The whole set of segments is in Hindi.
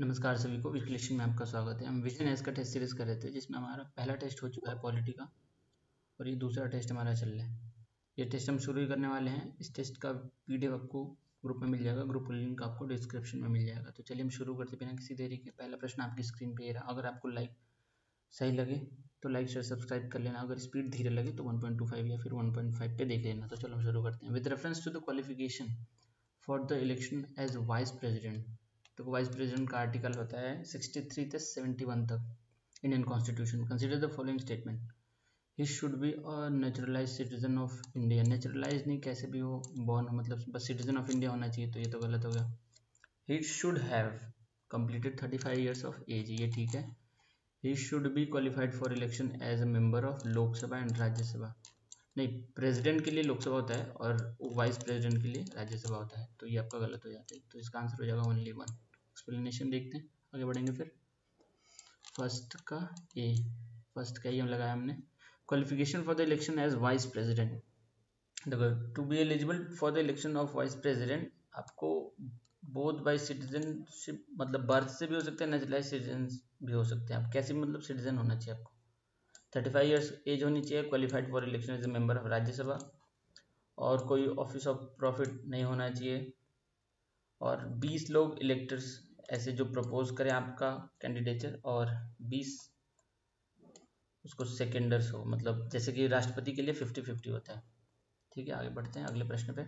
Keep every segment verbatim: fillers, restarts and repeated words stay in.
नमस्कार सभी को, विश्लेषण में आपका स्वागत है। हम विजन एस का टेस्ट सीरीज कर रहे थे, जिसमें हमारा पहला टेस्ट हो चुका है पॉलिटी का, और ये दूसरा टेस्ट हमारा चल रहा है। ये टेस्ट हम शुरू ही करने वाले हैं। इस टेस्ट का पीडीएफ आपको ग्रुप में मिल जाएगा, ग्रुप लिंक आपको डिस्क्रिप्शन में मिल जाएगा। तो चलिए हम शुरू करते बिना किसी देरी के। पहला प्रश्न आपकी स्क्रीन पर रहा। अगर आपको लाइक सही लगे तो लाइक शेयर सब्सक्राइब कर लेना। अगर स्पीड धीरे लगे तो वन पॉइंट टू फाइव या फिर वन पॉइंट फाइव पे देख लेना। तो चलो हम शुरू करते हैं। With reference to the qualification for the election as vice president, तो वाइस प्रेसिडेंट का आर्टिकल होता है तिरसठ से इकहत्तर तक Indian constitution. Consider the following statement, he should be a naturalise citizen of India. Naturalise नहीं, कैसे भी हो, बॉर्न हो, मतलब बस सिटीजन ऑफ इंडिया होना चाहिए। तो ये तो गलत हो गया। He should have completed thirty five years of age, ये ठीक है। He should be qualified for election as a member of Lok Sabha and Rajya Sabha. नहीं, प्रेसिडेंट के लिए लोकसभा होता है और वाइस प्रेसिडेंट के लिए राज्यसभा होता है। तो ये आपका गलत हो जाता है। तो इसका आंसर हो जाएगा ओनली वन। एक्सप्लेनेशन देखते हैं, आगे बढ़ेंगे। फिर फर्स्ट का ए, फर्स्ट का ये हम लगाया हमने, qualification for the election as vice president. देखो, to be eligible for the election of vice president, आपको बोथ बाई सिटीजनशिप, मतलब बर्थ से भी हो सकते हैं, नेचुरलाइज सिटीजन भी हो सकते हैं। आप कैसे, मतलब सिटीजन होना चाहिए आपको, थर्टी फाइव ईयर्स एज होनी चाहिए, qualified for election as a member of Rajya Sabha, और कोई ऑफिस ऑफ प्रॉफिट नहीं होना चाहिए, और बीस लोग इलेक्टर्स ऐसे जो प्रपोज करें आपका कैंडिडेचर, और बीस उसको सेकेंडर्स हो, मतलब जैसे कि राष्ट्रपति के लिए फिफ्टी फिफ्टी होता है। ठीक है, आगे बढ़ते हैं अगले प्रश्न पे।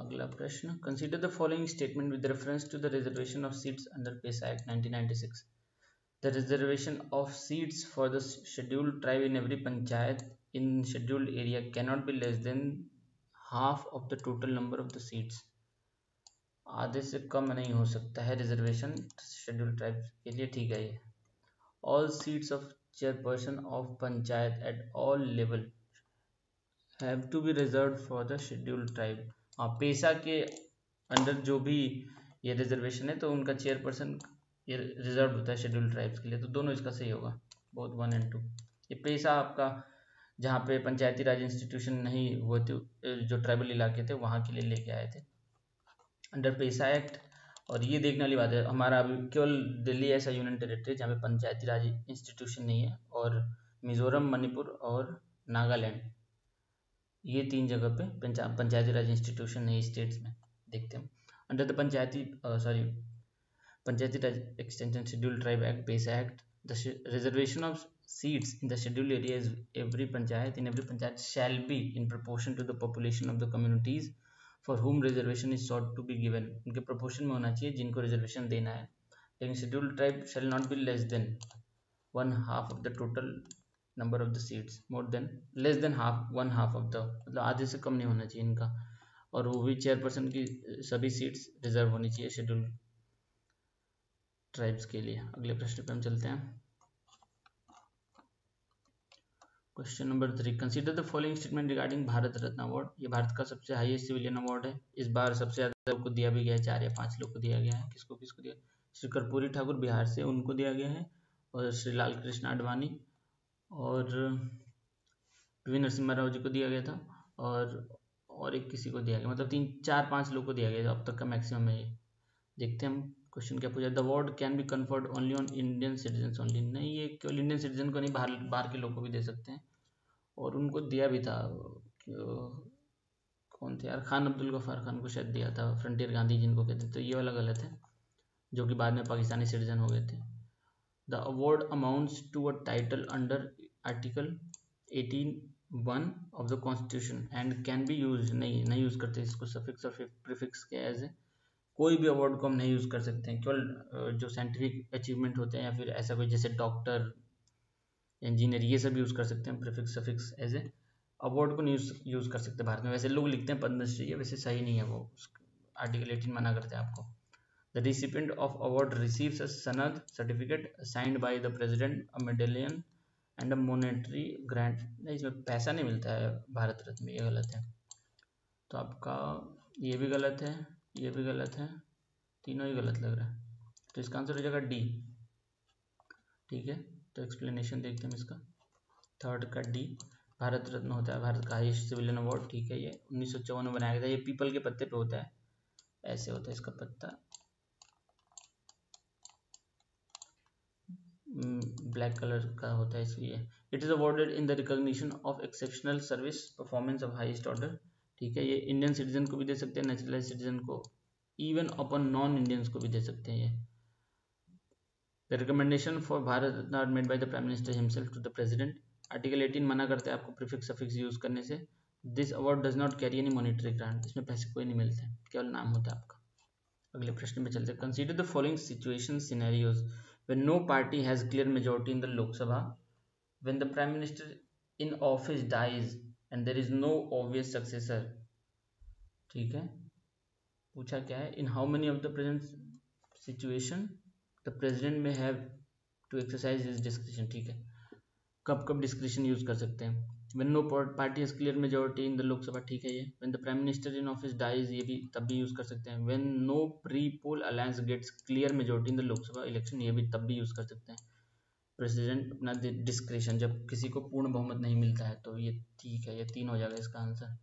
अगला प्रश्न, consider the following statement with reference to the reservation of seats under PESA act nineteen ninety six. The reservation of seats for the scheduled tribe in every panchayat in scheduled area cannot be less than half of the total number of the seats. आधे से कम नहीं हो सकता है रिजर्वेशन शेड्यूल ट्राइब के लिए, ठीक है। ये all seats of chairperson of panchayat at all level have to be reserved for the schedule tribe. हाँ, पेसा के अंडर जो भी ये रिजर्वेशन है तो उनका चेयरपर्सन ये रिजर्व होता है शेड्यूल ट्राइब्स के लिए। तो दोनों इसका सही होगा, बोथ वन एंड टू। ये पेसा आपका जहाँ पे पंचायती राज इंस्टीट्यूशन नहीं हुए थे, जो ट्राइबल इलाके थे वहाँ के लिए लेके आए थे अंडर पेसा एक्ट। और ये देखने वाली बात है, हमारा अभी केवल दिल्ली ऐसा यूनियन टेरिटरी जहाँ पे पंचायती राज इंस्टीट्यूशन नहीं है, और मिजोरम, मणिपुर और नागालैंड, ये तीन जगह पे पंचा पंचायती राज इंस्टीट्यूशन नहीं स्टेट्स में। देखते हैं under the Panchayati sorry Panchayati Raj extension schedule tribe act, PESA act, the reservation of seats in the schedule areas every panchayat in every panchayat shall be in proportion to the population of the communities for whom reservation is sought to be given. उनके प्रोपोर्शन में होना चाहिए जिनको रिजर्वेशन देना है, लेकिन schedule tribe shall not be less than one half of the total number of the seats, more than less than half, one half of the, मतलब आधे से कम नहीं होना चाहिए इनका, और वो भी चेयरपर्सन की सभी सीट्स रिजर्व होनी चाहिए शेड्यूल ट्राइब्स के लिए। अगले प्रश्न पे हम चलते हैं। Question number three, consider the following statement regarding Bharat Ratna award. ये भारत का सबसे हाईएस्ट सिविलियन अवार्ड है। इस बार सबसे ज्यादा लोग को दिया भी गया है, चार या पांच लोग को दिया गया है। किसको किसको दिया? श्री कर्पूरी ठाकुर बिहार से, उनको दिया गया है, और श्री लाल कृष्ण आडवाणी और पी वी नरसिम्हा राव जी को दिया गया था, और और एक किसी को दिया गया, मतलब तीन चार पाँच लोग को दिया गया था अब तक का मैक्सिमम है। देखते हैं हम क्वेश्चन क्या पूछा, the award can be conferred only on Indian citizen only. नहीं, ये केवल इंडियन सिटीजन को नहीं, बाहर बाहर के लोग को भी दे सकते हैं, और उनको दिया भी था, कौन थे यार, खान अब्दुल गफ्फार खान को शायद दिया था, फ्रंटियर गांधी जिनको कहते हैं। तो ये वाला गलत है, जो कि बाद में पाकिस्तानी सिटीजन हो गए थे। The award amounts to a title under article eighteen one of the constitution and can be use. नहीं, नहीं यूज करते इसको, सफिक्स और प्रीफिक्स के एज ए कोई भी अवार्ड को हम नहीं यूज़ कर सकते हैं। केवल जो साइंटिफिक अचीवमेंट होते हैं या फिर ऐसा कोई जैसे डॉक्टर, इंजीनियर, ये सब यूज़ कर सकते हैं prefix suffix as a. Award को नहीं यूज़ यूज़ कर सकते भारत में। वैसे लोग लिखते हैं पद्मश्री, वैसे सही नहीं है वो, आर्टिकल एटीन मना करते हैं आपको। The recipient of award receives a sanad certificate signed by the president, a medallion and a monetary grant. नहीं, इसमें पैसा नहीं मिलता है भारत रत्न में, ये गलत है। तो आपका ये भी गलत है, ये भी गलत है, तीनों ही गलत लग रहा है। तो इसका आंसर हो जाएगा डी, ठीक है। तो एक्सप्लेनेशन देखते हैं इसका, थर्ड का डी। भारत रत्न होता है भारत का हाईएस्ट सिविलियन अवार्ड, ठीक है। ये उन्नीस सौ चौवन में बनाया गया था। ये पीपल के पत्ते पे होता है, ऐसे होता है इसका पत्ता, ब्लैक कलर का होता है इसलिए। It is awarded in the recognition of exceptional service performance of highest order, ठीक है। ये इंडियन सिटीजन को भी दे सकते हैं, नेचुरलाइज सिटीजन को, इवन अपन नॉन इंडियंस को भी दे सकते हैं। ये recommendation for Bharat Ratna made by the prime minister himself to the president. Article अठारह मना करते हैं आपको प्रीफिक्स सफिक्स यूज करने से। This award does not carry any monetary grant, इसमें पैसे कोई नहीं मिलते हैं, केवल नाम होता है आपका। अगले प्रश्न पे चलते हैं। Consider the following situation scenarios when no party has clear majority in the Lok Sabha, when the prime minister in office dies and there is no obvious successor, ठीक है। पूछा क्या है, in how many of the present situation the president may have to exercise his discretion, ठीक है, कब कब डिस्क्रिशन यूज कर सकते हैं। When no party has clear majority in the Lok Sabha, ठीक है ये। When the Prime Minister in office dies, ये भी तब भी यूज कर सकते हैं। When no pre-poll alliance gets clear majority in the Lok Sabha election, ये भी तब भी यूज कर सकते हैं। President अपना discretion, जब किसी को पूर्ण बहुमत नहीं मिलता है, तो ये ठीक है, ये तीन हो जाएगा इसका आंसर।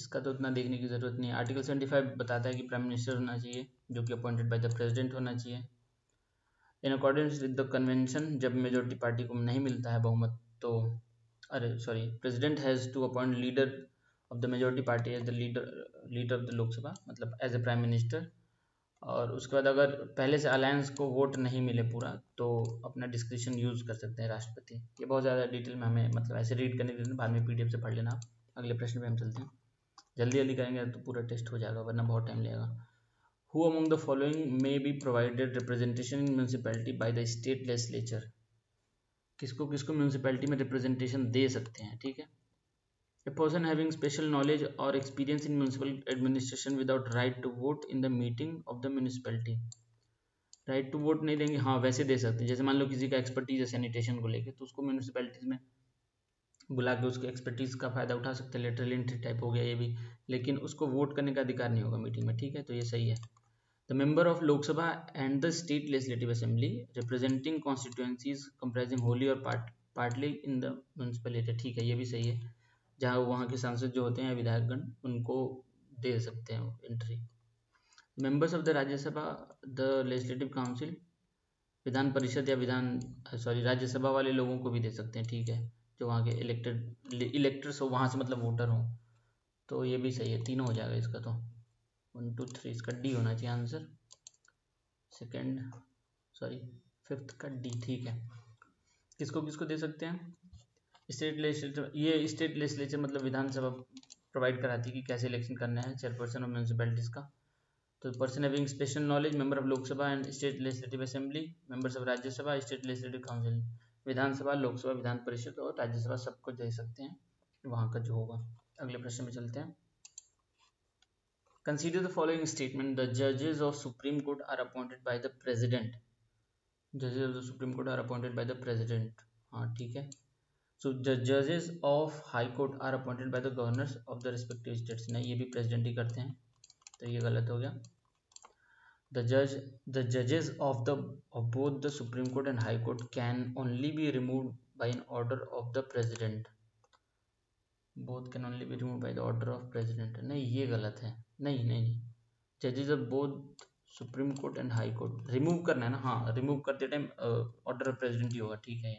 इसका तो उतना देखने की जरूरत नहीं है। आर्टिकल पचहत्तर बताता है कि प्राइम मिनिस्टर होना चाहिए जो कि अपॉइंटेड बाय द प्रेसिडेंट होना चाहिए। In accordance with the convention, जब मेजोरिटी पार्टी को नहीं मिलता है बहुमत, तो अरे sorry president has to appoint leader of the majority party as the leader leader of the Lok Sabha, मतलब एज ए प्राइम मिनिस्टर। और उसके बाद अगर पहले से अलायंस को वोट नहीं मिले पूरा, तो अपना डिस्क्रिप्शन यूज कर सकते हैं राष्ट्रपति। ये बहुत ज़्यादा डिटेल में हमें मतलब ऐसे रीड करने के लिए, बाद में पीडीएफ से पढ़ लेना आप। अगले प्रश्न पे हम चलते हैं, जल्दी जल्दी करेंगे तो पूरा टेस्ट हो जाएगा, वरना बहुत टाइम लगेगा। Who among the following may be provided representation in municipality by the state legislature, किसको किसको म्यूनसिपैलिटी में रिप्रेजेंटेशन दे सकते हैं, ठीक है। A person having special knowledge और experience in municipal administration without right to vote in the meeting of the municipality. Right to vote नहीं देंगे, हाँ वैसे दे सकते हैं, जैसे मान लो किसी का एक्सपर्टीज है सैनिटेशन को लेके, तो उसको म्यूनसिपैलिटीज में बुला के उसके एक्सपर्टीज का फायदा उठा सकते हैं। लेटरल एंट्री टाइप हो गया ये भी, लेकिन उसको वोट करने का अधिकार नहीं होगा मीटिंग में, ठीक है, तो ये सही है। The member of Lok Sabha and the State Legislative Assembly representing constituencies comprising wholly or part, partly in the municipality, ठीक है ये भी सही है, जहाँ वहाँ के सांसद जो होते हैं विधायकगण उनको दे सकते हैं एंट्री। Members of the राज्य सभा, the Legislative Council, Vidhan Parishad या विधान सॉरी राज्यसभा वाले लोगों को भी दे सकते हैं, ठीक है, जो वहाँ के इलेक्टेड इलेक्टर्स हो, वहाँ से मतलब वोटर हो, तो ये भी सही है, तीनों हो जाएगा इसका। तो वन टू थ्री इसका डी होना चाहिए आंसर, सेकेंड सॉरी फिफ्थ का डी, ठीक है। किसको किसको दे सकते हैं, स्टेट लेजिस्लेचर, ये स्टेट लेजिस्लेचर मतलब विधानसभा प्रोवाइड कराती है कि कैसे इलेक्शन करना है चेयरपर्सन ऑफ म्यूनसिपैलिटीज का। तो person having special knowledge, member of Lok Sabha and state legislative assembly, members of Rajya Sabha, state legislative council, Vidhan Sabha, Lok Sabha, Vidhan Parishad और राज्यसभा, सबको दे सकते हैं वहाँ का जो होगा। अगले प्रश्न में चलते हैं। Consider the following statement: the judges of Supreme Court are appointed by the president. Judges of the Supreme Court are appointed by the president. हाँ ठीक है। So the judges of High Court are appointed by the governors of the respective states. नहीं, ये भी president ही करते हैं, तो ये गलत हो गया। The judge, the judges of the of both the Supreme Court and High Court can only be removed by an order of the president. Both can only be removed by the order of president. नहीं, ये गलत है। नहीं नहीं, जजेस of both supreme court and high court remove करना है ना, हाँ रिमूव करते टाइम ऑर्डर ऑफ प्रेसिडेंट ही होगा, ठीक है।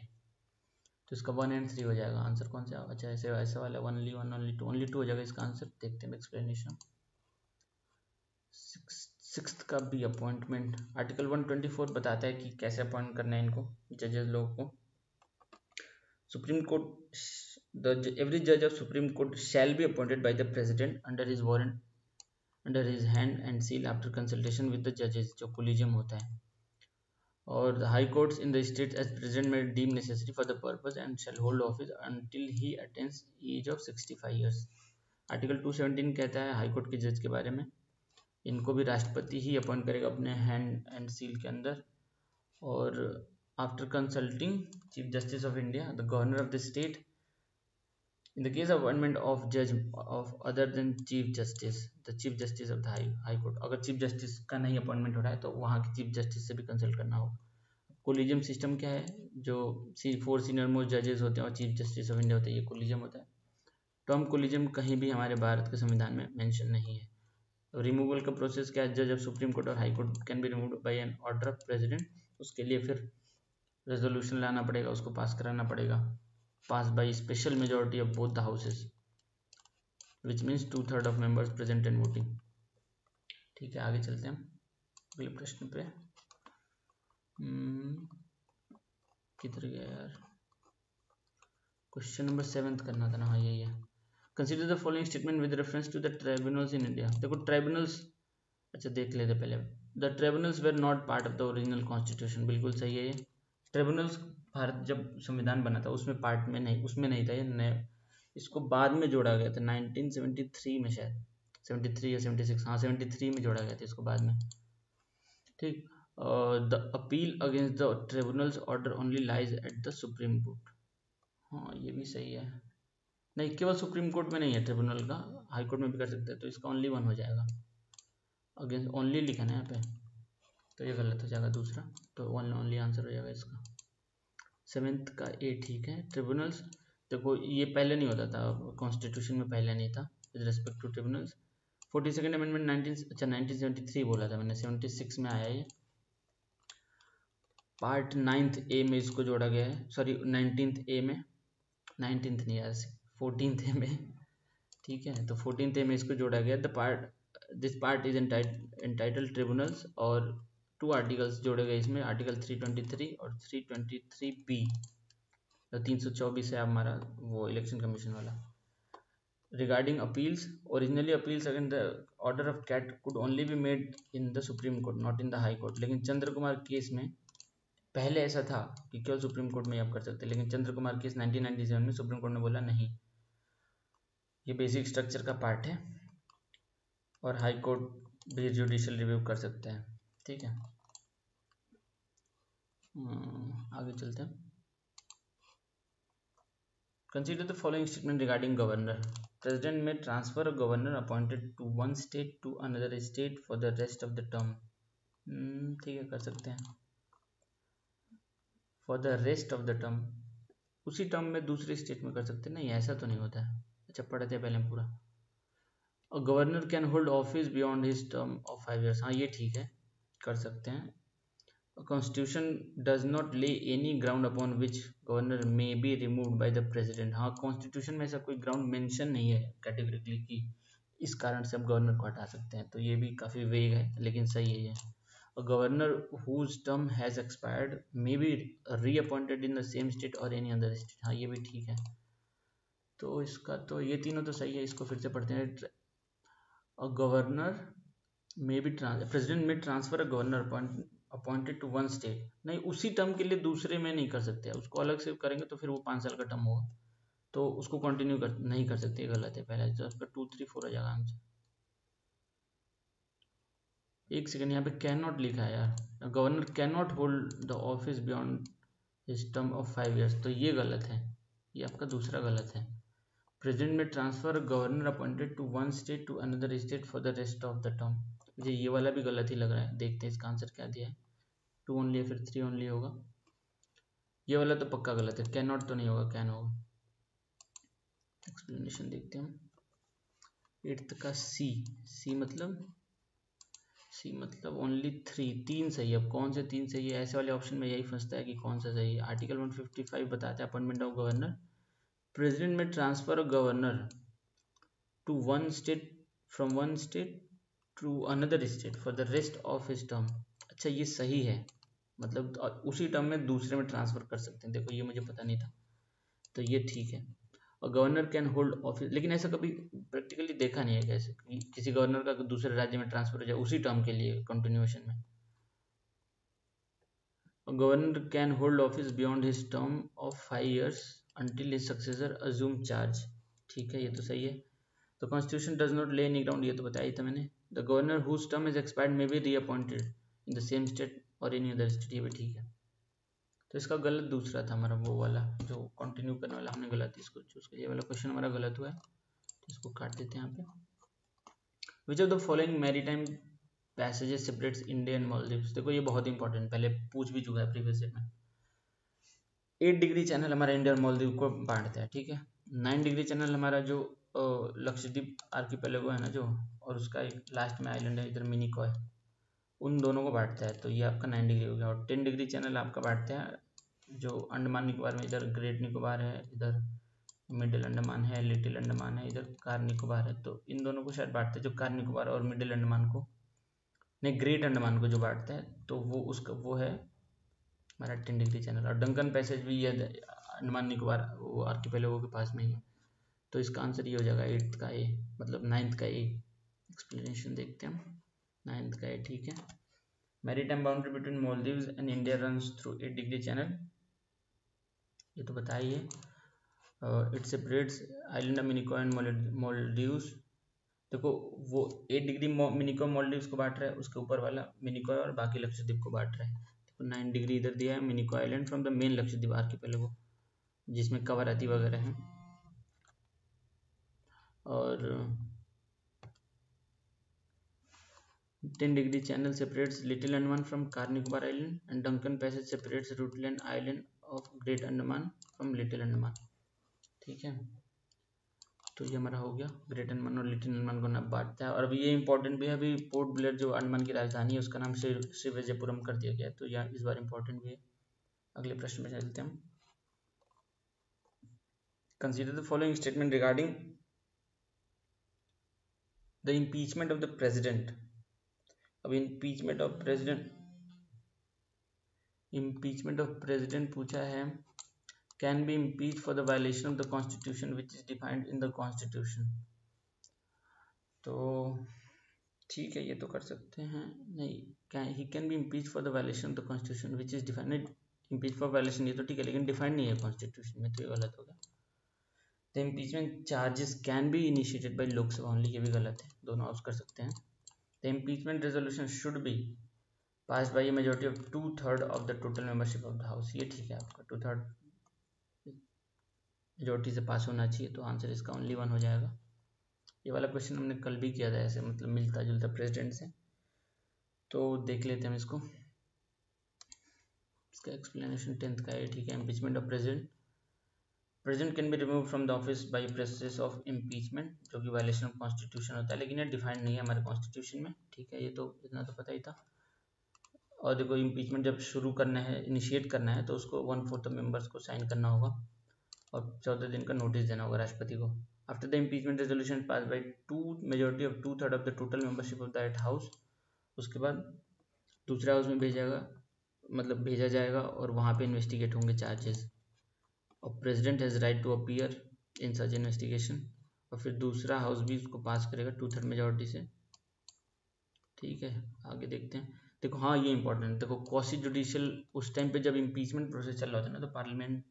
तो इसका वन एंड थ्री हो जाएगा आंसर, कौन सा अच्छा ऐसे ऐसा वाला only one only two only two हो जाएगा इसका आंसर। देखते हैं एक्सप्लेनेशन। सिक्स्थ का भी appointment, article one twenty four बताता है कि कैसे अपॉइंट करना है इनको, जजेस लोगों को। सुप्रीम कोर्ट, एवरी जज of supreme court shall be appointed by the president under his warrant under his hand and seal after consultation with the जजेस, जो कोलिजियम होता है। और high courts in the state as president में deem necessary for the purpose and shall hold office until he attends as of sixty five years. Article to seventeen कहता है हाई कोर्ट के जज के बारे में, इनको भी राष्ट्रपति ही अपॉइंट करेगा अपने हैंड एंड सील के अंदर। और after consulting chief justice of India the governor of the state in the case of appointment of judge of other than chief justice, the chief justice of the high, high court, अगर chief justice का नहीं अपॉइंटमेंट हो रहा है तो वहाँ के chief justice से भी कंसल्ट करना होगा। कोलिजियम सिस्टम क्या है, जो फोर सीनियर मोस्ट जजेस होते हैं और चीफ जस्टिस ऑफ इंडिया होते हैं, ये कोलिजियम होता है। टर्म कोलिजियम कहीं भी हमारे भारत के संविधान में मेंशन नहीं है। रिमूवल का प्रोसेस क्या है, जज ऑफ सुप्रीम कोर्ट और high court can be removed by an order of president, उसके लिए फिर रेजोल्यूशन लाना पड़ेगा, उसको पास कराना पड़ेगा, pass by special majority of both the houses which means two third of members present and voting. ठीक है, आगे चलते हैं अगले प्रश्न पे। किधर गया यार, क्वेश्चन नंबर सेवेंथ करना था ना। हाँ यही है। Consider the following statement with reference to the tribunals in India. देखो ट्राइब्यूनल्स, अच्छा देख लेते पहले। The tribunals were not part of the original constitution, बिल्कुल सही है ये। ट्राइब्यूनल्स भारत जब संविधान बना था उसमें पार्ट में नहीं, उसमें नहीं था ये, नए इसको बाद में जोड़ा गया था नाइनटीन सेवेंटी थ्री में शायद, सेवेंटी थ्री या सेवेंटी सिक्स, हाँ सेवेंटी थ्री में जोड़ा गया था इसको बाद में। ठीक, the appeal against the tribunals order only lies at the supreme court, हाँ ये भी सही है। नहीं, केवल सुप्रीम कोर्ट में नहीं है ट्रिब्यूनल का, हाई कोर्ट में भी कर सकते हैं, तो इसका ओनली वन हो जाएगा। अगेंस्ट ओनली लिखा ना यहाँ पे, तो ये गलत हो जाएगा दूसरा, तो वन ओनली आंसर हो जाएगा इसका। सेवेंथ का ए ठीक है। ट्रिब्यूनल्स देखो ये पहले नहीं होता था कॉन्स्टिट्यूशन में, पहले नहीं था with respect to tribunals. Forty second amendment nineteen अच्छा नाइनटीन सेवेंटी थ्री बोला था मैंने, सेवेंटी सिक्स में आया ये। पार्ट नाइन्थ ए में इसको जोड़ा गया है, सॉरी नाइनटीन्थ ए में, नाइनटीन्थ नहीं यार फोर्टीन ए में। ठीक है, तो फोर्टीन ए में इसको जोड़ा गया। The part this part is entitled tribunals, और टू आर्टिकल्स जोड़े गए इसमें, आर्टिकल थ्री ट्वेंटी थ्री और थ्री ट्वेंटी थ्री बी, तो तीन सौ चौबीस है हमारा वो इलेक्शन कमीशन वाला। Regarding appeals, originally appeals against the order of CAT could only be made in the supreme court not in the high court. लेकिन चंद्र कुमार केस में पहले ऐसा था कि केवल सुप्रीम कोर्ट में आप कर सकते, लेकिन Chandra Kumar case nineteen ninety seven में सुप्रीम कोर्ट ने बोला नहीं, ये बेसिक स्ट्रक्चर का पार्ट है और हाई कोर्ट भी जुडिशियल रिव्यू कर सकते हैं। ठीक है, आगे चलते हैं। Consider the following statement regarding governor. President may transfer of governor appointed to one state to another state for the rest of the term, ठीक है कर सकते हैं, for the rest of the term, उसी टर्म में दूसरे स्टेट में कर सकते हैं। नहीं ऐसा तो नहीं होता है, अच्छा पढ़ते हैं पहले पूरा। A governor can hold office beyond his term of five years, हाँ ये ठीक है कर सकते हैं। Constitution does not lay any ground upon which governor may be removed by the president, हाँ कॉन्स्टिट्यूशन में ऐसा कोई ग्राउंड मेंशन नहीं है कैटेगरिकली कि इस कारण से हम गवर्नर को हटा सकते हैं, तो ये भी काफ़ी वेग है लेकिन सही है ये। A governor whose term has expired may be reappointed in the same state और एनी अदर स्टेट, हाँ ये भी ठीक है, तो इसका तो ये तीनों तो सही है। इसको फिर से पढ़ते हैं। A governor may be trans president may transfer a governor appointed to one state, नहीं उसी टर्म के लिए दूसरे में नहीं कर सकते, उसको अलग से करेंगे तो फिर वो पाँच साल का टर्म होगा, तो उसको कंटिन्यू कर नहीं कर सकते, गलत है पहला, तो उसका टू थ्री फोर हो जाएगा आंसर। एक सेकेंड, यहाँ पे कैन नॉट लिखा है यार, governor can not hold the office beyond his term of five years, तो ये गलत है, ये आपका दूसरा गलत है। President may transfer governor appointed to one state to another state for the rest of the term, मुझे ये वाला भी गलत ही लग रहा है, देखते हैं इसका आंसर क्या दिया है। टू ओनली है फिर थ्री ओनली होगा, ये वाला तो पक्का गलत है, कैन नॉट तो नहीं होगा, कैन होगा। एक्सप्लेनेशन देखते हैं हम। एट्थ का सी, सी मतलब सी मतलब ओनली थ्री, तीन सही है। अब कौन से तीन सही है, ऐसे वाले ऑप्शन में यही फंसता है कि कौन सा सही है। आर्टिकल वन फिफ्टी फाइव बताते हैं appointment of governor, president may transfer of governor to one state from one state to another state for the rest of his term, अच्छा ये सही है, मतलब उसी टर्म में दूसरे में ट्रांसफर कर सकते हैं, देखो ये मुझे पता नहीं था, तो ये ठीक है। और गवर्नर कैन होल्ड ऑफिस, लेकिन ऐसा कभी प्रैक्टिकली देखा नहीं है कैसे कि किसी गवर्नर का दूसरे राज्य में ट्रांसफर हो जाए उसी टर्म के लिए कंटिन्यूएशन में। Governor can hold office beyond his term of five years until his successor assume charge, ठीक है ये तो सही है। तो constitution does not lay any ground, ये तो बताया ही था मैंने। The governor whose term is expired may be reappointed in the same state or any other state, ये भी ठीक है। तो इसका गलत दूसरा था हमारा, वो वाला जो कंटिन्यू करने वाला हमने गलत इसको चूज किया, ये वाला क्वेश्चन हमारा गलत हुआ है, तो इसको काट देते हैं यहाँ पे। Which of the following maritime passages separates India and Maldives? देखो ये बहुत इंपॉर्टेंट, पहले पूछ भी चुका है प्रीवियस ईयर में। एट डिग्री चैनल हमारा इंडिया और मालदीव को बांटता है, ठीक है। नाइन डिग्री चैनल हमारा जो लक्षद्वीप आर्किपेलागो है ना जो, और उसका एक लास्ट में आइलैंड है इधर मिनिकॉय, उन दोनों को बांटता है, तो ये आपका नाइन डिग्री हो गया। और टेन डिग्री चैनल आपका बांटता है जो अंडमान निकोबार में इधर ग्रेट निकोबार है, इधर मिडिल अंडमान है, लिटिल अंडमान है, इधर कार निकोबार है। तो इन दोनों को शायद बांटते हैं, जो कार निकोबार और मिडिल अंडमान को नहीं ग्रेट अंडमान को जो बांटते हैं, तो वो उसका वो है हमारा टेन डिग्री चैनल। और डंकन पैसेज भी यह अंडमान निकोबार वो आर्किपेलागो के पास में ही है। तो इसका आंसर ये हो जाएगा एट्थ का ए, मतलब नाइन्थ का ए। एक्सप्लेनेशन देखते हैं हम, नाइन्थ का ए ठीक है। Maritime boundary between Maldives and India runs through eight degree channel, ये तो बताइए। It separates island of Minicoy and Maldives. देखो वो एट डिग्री मिनिको मालदीव्स को बांट रहा है, उसके ऊपर वाला मिनिको और बाकी लक्षद्वीप को बांट रहा है। देखो नाइन डिग्री इधर दिया है Minicoy island from the main Lakshadweep archipelago, जिसमें कवरत्ती वगैरह है। और ten degree channel separates little Andaman from Car Nicobar island and Duncan passage separates Rutland island of great Andaman from little Andaman. ठीक है, तो ये हमारा हो गया ग्रेट अंडमान और लिटिल अंडमान को नाम बांटता है। और अभी ये इंपॉर्टेंट भी है, अभी पोर्ट ब्लेयर जो अंडमान की राजधानी है उसका नाम श्रीविजयपुरम कर दिया गया है, तो यह इस बार इंपॉर्टेंट भी है। अगले प्रश्न में चलते हैं हम। Consider the following statement regarding the impeachment of the president. अब impeachment of president impeachment of president पूछा है, can be impeach for the violation of the constitution which is defined in the constitution. तो ठीक है, ये तो कर सकते हैं। नहीं, can he can be impeach for the violation of the constitution which is defined. Impeach for violation ये तो ठीक है, लेकिन डिफाइंड नहीं है कॉन्स्टिट्यूशन में, तो ये गलत होगा। The impeachment charges can be initiated by Lok Sabha only, ये भी गलत है, दोनों ऑप्शन कर सकते हैं। The impeachment resolution should be passed by a majority of two third of the total membership of the house. ये ठीक है, आपका two third majority से पास होना चाहिए, तो आंसर इसका only one हो जाएगा। ये वाला क्वेश्चन हमने कल भी किया था ऐसे, मतलब मिलता जुलता प्रेसिडेंट से। तो देख लेते हैं हम इसको, इसका एक्सप्लेनेशन टेंथ का है। ठीक है, impeachment of president. President can be removed from the office by process of impeachment, जो कि वायलेशन ऑफ कॉन्स्टिट्यूशन होता है, लेकिन ये डिफाइंड नहीं है हमारे कॉन्स्टिट्यूशन में। ठीक है, ये तो इतना तो पता ही था। और देखो इम्पीचमेंट जब शुरू करना है, इनिशिएट करना है, तो उसको वन फोर्थ मेंबर्स को साइन करना होगा और चौदह दिन का नोटिस देना होगा राष्ट्रपति को। After the impeachment resolution pass by two majority of two third of the total membership of that house, उसके बाद दूसरे हाउस में भेजेगा, मतलब भेजा जाएगा और वहाँ पर इन्वेस्टिगेट होंगे चार्जेस। और president has right to appear in such investigation, और फिर दूसरा हाउस भी उसको पास करेगा टू थर्ड मेजोरिटी से। ठीक है, आगे देखते हैं। देखो हाँ, ये इंपॉर्टेंट। देखो क्वासी जुडिशियल, उस टाइम पे जब इम्पीचमेंट प्रोसेस चल रहा होता है ना, तो parliament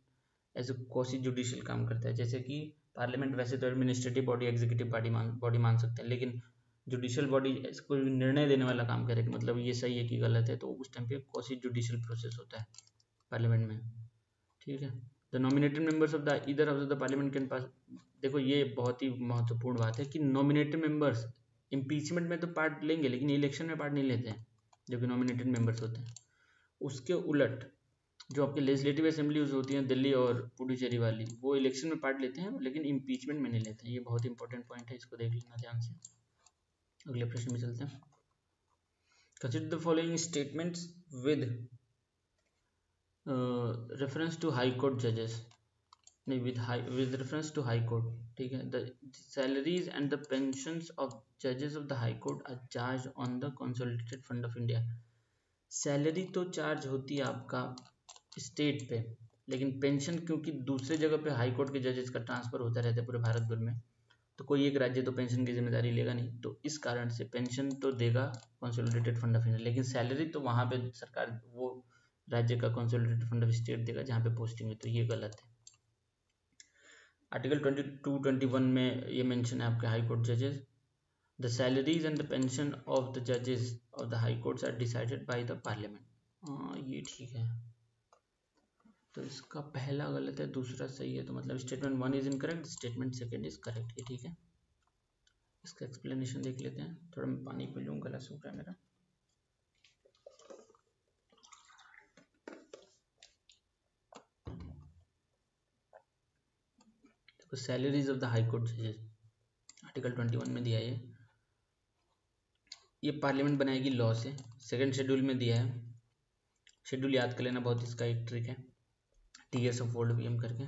as a quasi judicial काम करता है। जैसे कि पार्लियामेंट वैसे तो एडमिनिस्ट्रेटिव बॉडी, एग्जीक्यूटिव बॉडी मान बॉडी मान सकते हैं, लेकिन जुडिशियल बॉडी इसको निर्णय देने वाला काम करेगा, मतलब ये सही है कि गलत है, तो उस टाइम पे क्वासी जुडिशियल प्रोसेस होता है पार्लियामेंट में। ठीक है, the nominated members of the either house of the parliament can pass. देखो ये बहुत ही महत्वपूर्ण बात है कि नॉमिनेटेड मेंबर्स इम्पीचमेंट में तो पार्ट लेंगे, लेकिन इलेक्शन में पार्ट नहीं लेते हैं, जो कि नॉमिनेटेड मेंबर्स होते हैं। उसके उलट जो आपके लेजिस्लेटिव असेंबलीज होती हैं दिल्ली और पुडुचेरी वाली, वो इलेक्शन में पार्ट लेते हैं, लेकिन इम्पीचमेंट में नहीं लेते हैं। ये बहुत इंपॉर्टेंट पॉइंट है, इसको देख लेना ध्यान से। अगले प्रश्न में चलते हैं। Consider the following statements with reference to high court जजेस, नहीं with high with reference to high court. ठीक है, the salaries and the pensions of जजेस of the high court are charge on the consolidated fund of India. Salary तो चार्ज होती है आपका स्टेट पे, लेकिन पेंशन क्योंकि दूसरे जगह पे हाई कोर्ट के जजेस का ट्रांसफर होता रहता है पूरे भारत भर में, तो कोई एक राज्य तो पेंशन की जिम्मेदारी लेगा नहीं, तो इस कारण से पेंशन तो देगा कंसोलिडेटेड फंड ऑफ इंडिया, लेकिन सैलरी तो वहाँ पे सरकार वो राज्य का कंसोलिडेटेड फंड ऑफ स्टेट देगा जहाँ पे पोस्टिंग है, तो ये गलत है। आर्टिकल बाईस इक्कीस में ये मेंशन है आपके हाई कोर्ट जजेस, the salaries and the pension of the जजेस of the high courts are decided by the parliament. ये ठीक है, तो इसका पहला गलत है, दूसरा सही है, तो मतलब statement one is incorrect, statement second is correct. ये ठीक है, इसका एक्सप्लेनेशन देख लेते हैं। थोड़ा मैं पानी पी लूँ, गला सूख रहा है मेरा। तो salaries of the high court जजेस आर्टिकल इक्कीस में दिया है, ये पार्लियामेंट बनाएगी लॉ से, सेकंड शेड्यूल में दिया है। शेड्यूल याद कर लेना, बहुत इसका एक ट्रिक है। T S of old PM करके,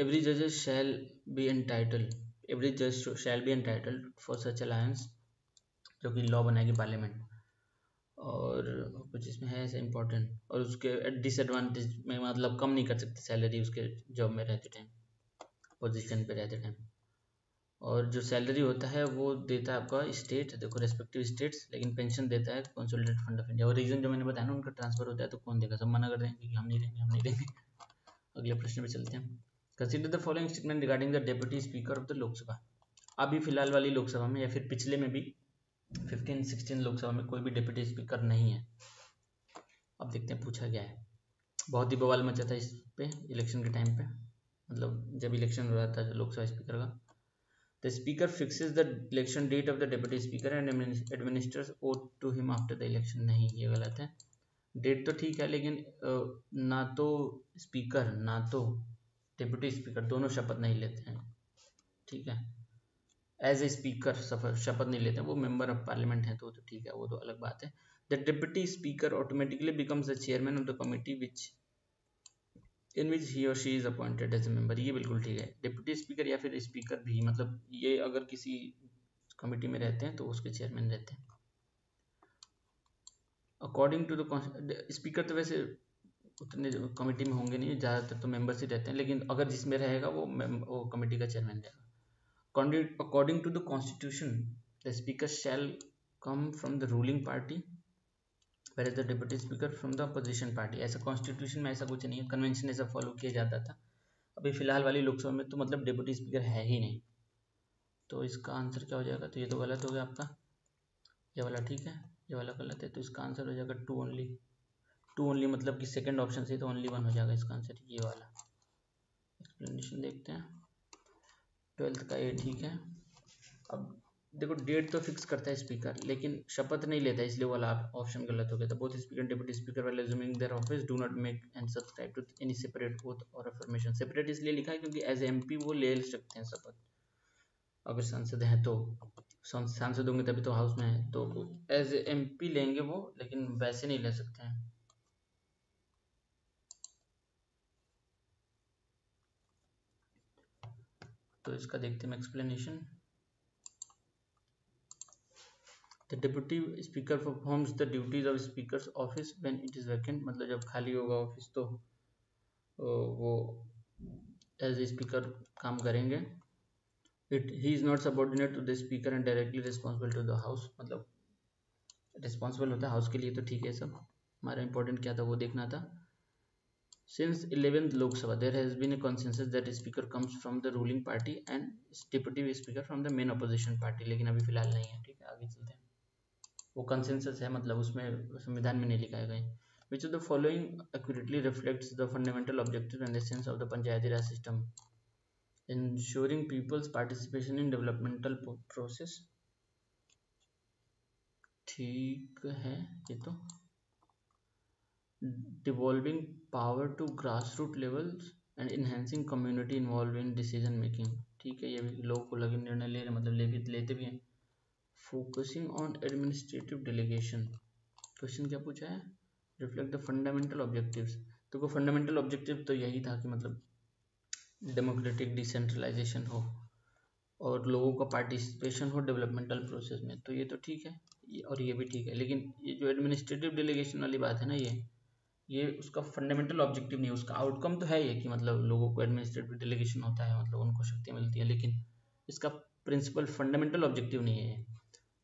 एवरी जज शैल बी एंटाइटल्ड एवरी जज shall be entitled for such alliance, जो कि लॉ बनाएगी पार्लियामेंट। और कुछ इसमें है ऐसे इम्पोर्टेंट, और उसके डिसएडवांटेज में मतलब कम नहीं कर सकते सैलरी उसके जॉब में रहते टाइम, पोजीशन पे रहते टाइम। और जो सैलरी होता है वो देता है आपका स्टेट, देखो रेस्पेक्टिव स्टेट्स, लेकिन पेंशन देता है कंसोलिडेटेड फंड ऑफ इंडिया। और रीजन जो मैंने बताया ना, उनका ट्रांसफर होता है तो कौन देगा, सब मना कर देंगे कि हम नहीं देंगे हम नहीं देंगे। अगले प्रश्न पे चलते हैं। Consider the following statement regarding the deputy speaker of the Lok Sabha. अभी फिलहाल वाली लोकसभा में या फिर पिछले में भी फिफ्टीन सिक्सटीन लोकसभा में कोई भी डिप्टी स्पीकर नहीं है। अब देखते हैं पूछा गया है। बहुत ही बवाल मचा था इस पे इलेक्शन के टाइम पे, मतलब जब इलेक्शन हो रहा था लोकसभा स्पीकर का। The speaker fixes the election date of the deputy speaker and administers vote to him after the election. नहीं, ये गलत है। डेट तो ठीक है, लेकिन ना तो स्पीकर ना तो डिप्टी स्पीकर दोनों शपथ नहीं लेते हैं, ठीक है। एज ए स्पीकर शपथ नहीं लेते हैं, वो मेंबर ऑफ पार्लियामेंट है तो तो ठीक है, वो तो अलग बात है। The deputy speaker automatically becomes the chairman of the committee which in which he और she is appointed as a member, ये बिल्कुल ठीक है। डिप्टी स्पीकर या फिर स्पीकर भी, मतलब ये अगर किसी कमेटी में रहते हैं तो उसके चेयरमैन रहते हैं। अकॉर्डिंग टू द स्पीकर तो वैसे उतने कमेटी में होंगे नहीं, ज़्यादातर तो मेंबर्स ही रहते हैं, लेकिन अगर जिसमें रहेगा वो वो कमेटी का चेयरमैन रहेगा। According to the Constitution, the Speaker shall come from the ruling party, whereas the Deputy Speaker from the opposition party. ऐसा Constitution में ऐसा कुछ नहीं है, Convention ऐसा follow किया जाता था। अभी फिलहाल वाली लोकसभा में तो मतलब Deputy Speaker है ही नहीं, तो इसका आंसर क्या हो जाएगा, तो ये तो गलत हो गया आपका, ये वाला ठीक है, ये वाला गलत है, तो इसका आंसर हो जाएगा टू ओनली। टू ओनली मतलब कि सेकेंड ऑप्शन से तो ओनली वन हो जाएगा इसका आंसर, ये वाला। एक्सप्लेनेशन देखते हैं, ट्वेल्थ का ये ठीक है। अब देखो डेट तो फिक्स करता है स्पीकर, लेकिन शपथ नहीं लेता, इसलिए वाला ऑप्शन गलत हो गया था। बोथ स्पीकर डिप्टी स्पीकर वाले assuming their office do not make and subscribe to any separate oath or affirmation। Separate इसलिए लिखा है क्योंकि एज एमपी वो ले सकते हैं शपथ, अगर सांसद हैं तो, सांसद होंगे तभी तो हाउस में है, तो एज एमपी लेंगे वो, लेकिन वैसे नहीं ले सकते हैं। तो इसका देखते हैं explanation. The deputy speaker performs the duties of speakers office when it is vacant, मतलब जब खाली होगा ऑफिस तो वो एज ए स्पीकर काम करेंगे। It he is not subordinate to the speaker and directly responsible to the house, मतलब रिस्पॉन्सिबल होता है हाउस के लिए, तो ठीक है। सब हमारा इंपॉर्टेंट क्या था वो देखना था। Since eleventh Lok Sabha, there has been a consensus that a speaker comes from the ruling party and deputy speaker from the main opposition party, लेकिन अभी फिलहाल नहीं है, ठीक है। आगे चलते हैं, वो consensus है मतलब उसमें संविधान में नहीं लिखाए गए। Which of the following accurately reflects the fundamental objective and essence of the Panchayati Raj system? Ensuring people's participation in developmental process, ठीक है ये तो। Devolving power to grassroots levels and enhancing community involved in decision making, ठीक है, ये भी लोग को लगे निर्णय ले रहे, मतलब ले भी लेते भी हैं। Focusing on administrative delegation, question क्या पूछा है, reflect the fundamental objectives, तो को फंडामेंटल ऑब्जेक्टिव तो यही था कि मतलब डेमोक्रेटिक डिसेंट्रलाइजेशन हो और लोगों का पार्टिसिपेशन हो डेवलपमेंटल प्रोसेस में, तो ये तो ठीक है, ये और ये भी ठीक है। लेकिन ये जो एडमिनिस्ट्रेटिव डेलीगेशन वाली बात है ना, ये ये उसका फंडामेंटल ऑब्जेक्टिव नहीं है, उसका आउटकम तो है ये कि मतलब लोगों को एडमिनिस्ट्रेटिव डेलीगेशन होता है, मतलब उनको शक्ति मिलती है, लेकिन इसका प्रिंसिपल फंडामेंटल ऑब्जेक्टिव नहीं है,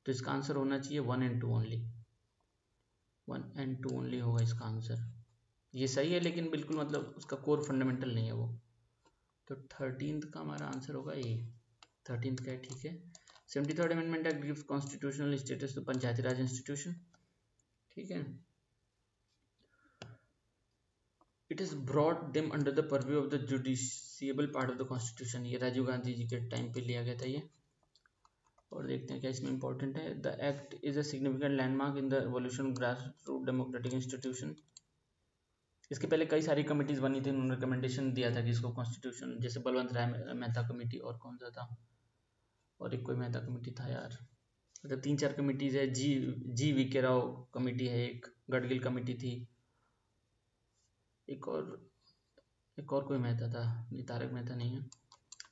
तो इसका आंसर होना चाहिए one and two only. One and two only होगा इसका आंसर, ये सही है लेकिन बिल्कुल मतलब उसका कोर फंडामेंटल नहीं है वो, तो थर्टीन का हमारा आंसर होगा ये, थर्टीन का ठीक है। Seventy third amendment act gives constitutional status to Panchayati Raj institution, ठीक है। It is brought them under the purview of the justiciable part of the constitution, ये राजीव गांधी जी के टाइम पे लिया गया था ये। और देखते हैं क्या इसमें इंपॉर्टेंट है। The act is a significant landmark in the evolution of grassroot democratic institution. इसके पहले कई सारी कमेटीज बनी थी, उन्होंने रिकमेंडेशन दिया था कि इसको कॉन्स्टिट्यूशन, जैसे बलवंत राय मेहता कमेटी और कौन सा था, और एक कोई मेहता कमेटी था यार, मतलब तीन चार कमेटीज है। जी जी वी के राव कमेटी है एक, गडगिल कमेटी थी, एक और एक और कोई मेहता था, ये तारक मेहता नहीं है।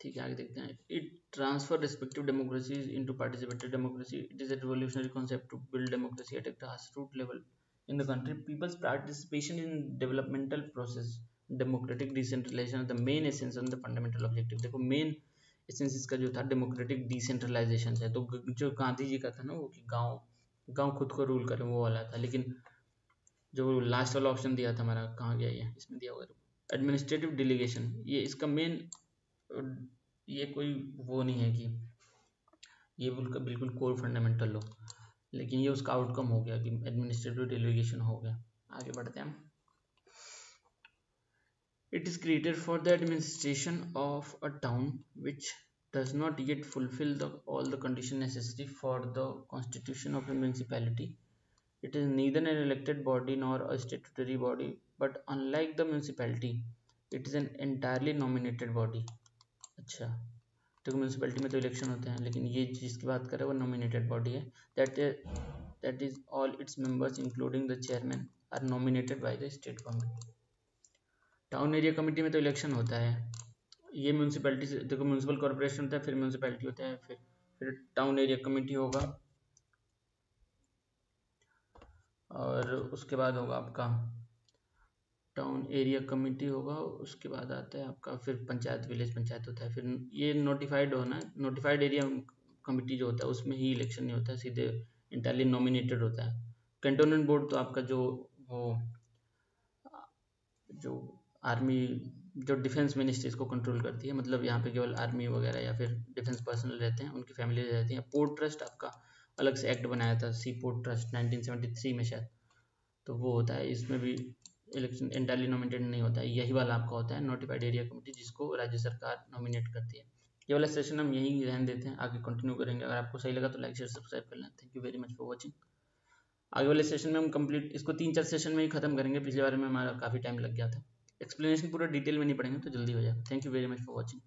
ठीक है, आगे देखते हैं। It transfer respective democracies into participatory democracy. It is a revolutionary concept to build democracy at a grass root level in the country. Peoples participation in developmental process, democratic decentralization the main essence and the fundamental objective. देखो मेन एसेंस इसका जो था डेमोक्रेटिक डिसेंट्रलाइजेशन है। तो जो गांधी जी का था ना वो कि गाँव गाँव खुद को रूल करें, वो वाला था। लेकिन जो लास्ट वाला ऑप्शन दिया था हमारा, कहाँ गया ये, इसमें दिया हुआ है एडमिनिस्ट्रेटिव डेलीगेशन। ये इसका मेन, ये कोई वो नहीं है कि ये बिल्कुल बिल्कुल कोर फंडामेंटल हो, लेकिन ये उसका आउटकम हो गया कि एडमिनिस्ट्रेटिव डेलीगेशन हो गया। आगे बढ़ते हैं हम। It is created for the administration of a town which does not yet fulfill the all the conditions necessary for the constitution of a municipality. It is neither an elected body nor a statutory body, but unlike the municipality it is an entirely nominated body. अच्छा, तो municipality में तो election होते हैं, लेकिन ये जिसकी बात कर रहे हैं वो nominated body है। that is, that is all its members including the chairman are nominated by the state government. town area committee में तो election होता है, ये म्यूनसिपैलिटी से देखो म्यूनसिपल कॉर्पोरेशन होता है, फिर म्यूनसिपैलिटी होता है, फिर फिर टाउन एरिया कमेटी होगा, और उसके बाद होगा आपका टाउन एरिया कमेटी होगा, उसके बाद आता है आपका फिर पंचायत, विलेज पंचायत होता है। फिर ये नोटिफाइड होना, नोटिफाइड एरिया कमेटी जो होता है उसमें ही इलेक्शन नहीं होता है, सीधे इंटरली नॉमिनेटेड होता है। कैंटोनमेंट बोर्ड तो आपका जो वो जो आर्मी, जो डिफेंस मिनिस्ट्रीज को कंट्रोल करती है, मतलब यहाँ पे केवल आर्मी वगैरह या फिर डिफेंस पर्सनल रहते हैं, उनकी फैमिली रहती है। पोर्ट ट्रस्ट आपका अलग से एक्ट बनाया था, seaport trust nineteen seventy three में शायद, तो वो होता है। इसमें भी इलेक्शन एंटायरली नॉमिनेटेड नहीं होता है, यही वाला आपका होता है नोटिफाइड एरिया कमेटी, जिसको राज्य सरकार नॉमिनेट करती है। ये वाला सेशन हम यहीं रहने देते हैं, आगे कंटिन्यू करेंगे। अगर आपको सही लगा तो लाइक शेयर सब्सक्राइब कर लें। Thank you very much for watching. आगे वाले सेशन में हम कंप्लीट इसको तीन चार सेशन में ही खत्म करेंगे, पिछले बार में हमारा काफ़ी टाइम लग गया था। एक्सप्लेनेशन पूरा डिटेल में नहीं पढ़ेंगे तो जल्दी हो जाए। Thank you very much for watching.